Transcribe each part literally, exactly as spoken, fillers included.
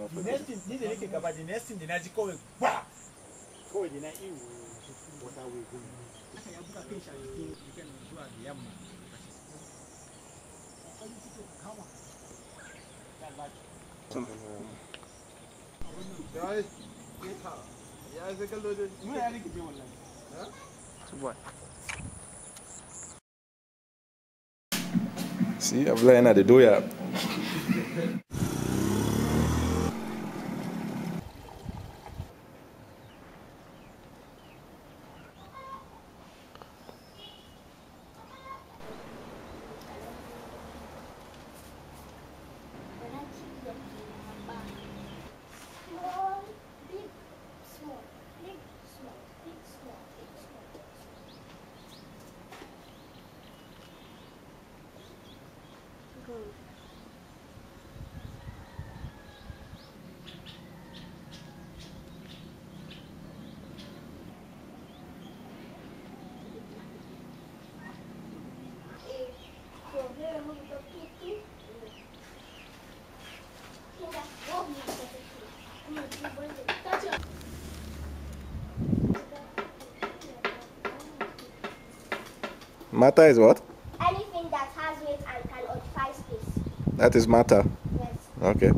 na next thing the next thing next thing the next thing the next thing See, I'm lying at the door. Yeah. Matter is what? Anything that has weight and can occupy space. That is matter? Yes. Okay.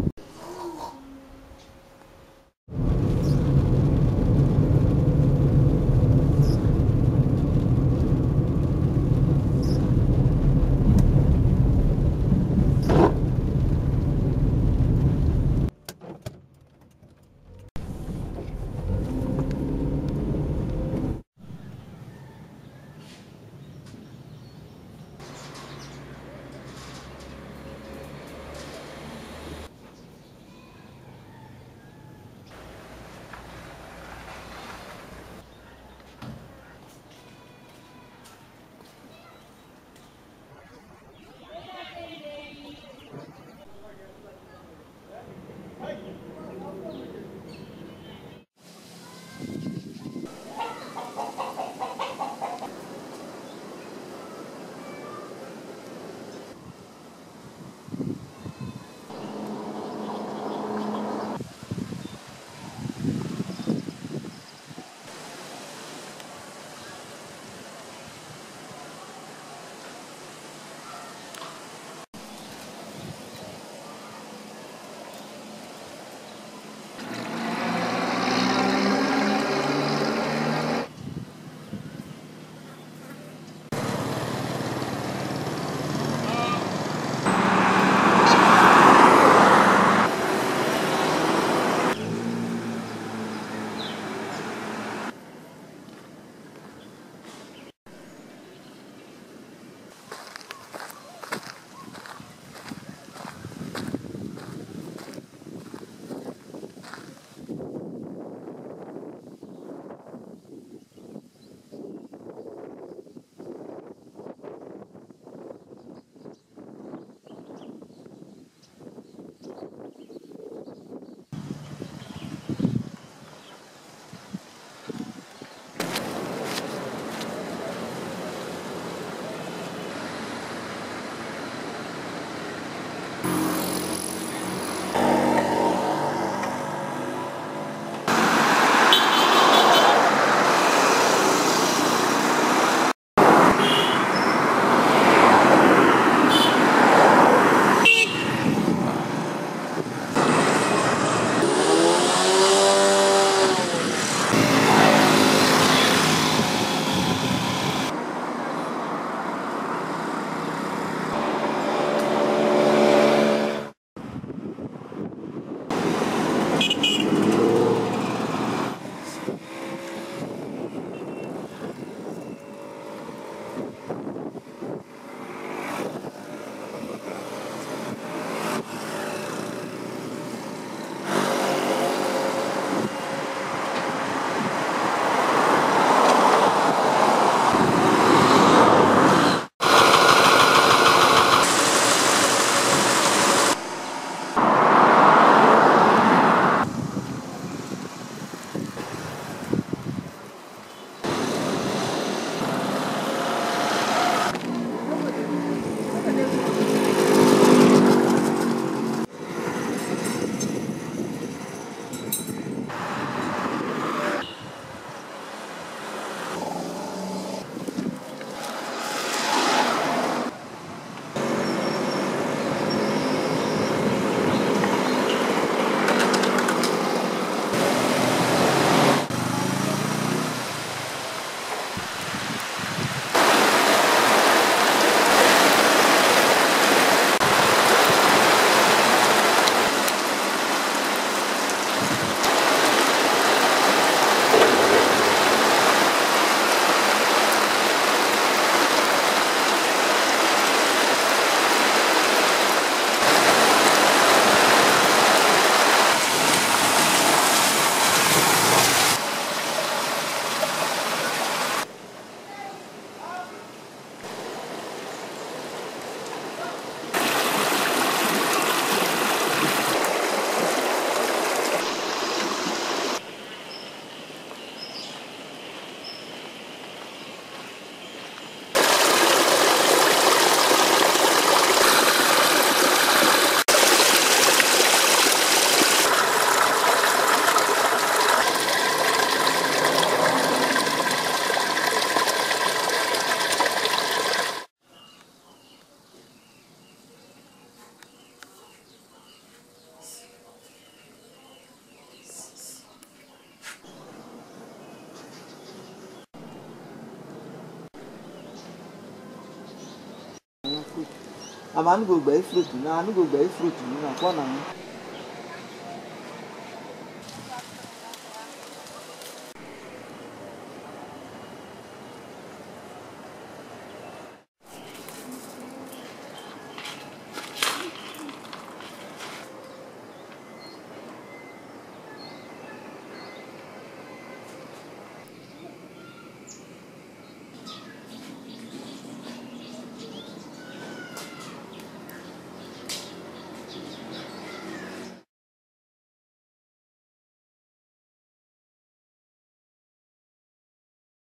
I'm going to buy fruit. I'm going to buy fruit.